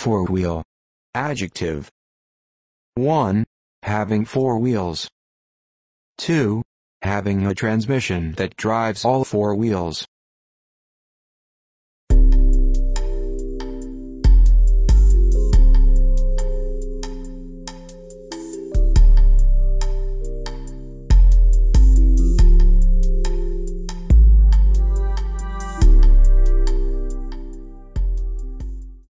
Four-wheel. Adjective. 1. Having four wheels. 2. Having a transmission that drives all four wheels.